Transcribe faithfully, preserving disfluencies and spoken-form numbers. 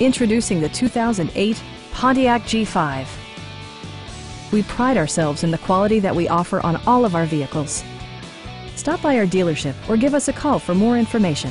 Introducing the two thousand eight Pontiac G five. We pride ourselves in the quality that we offer on all of our vehicles. Stop by our dealership or give us a call for more information.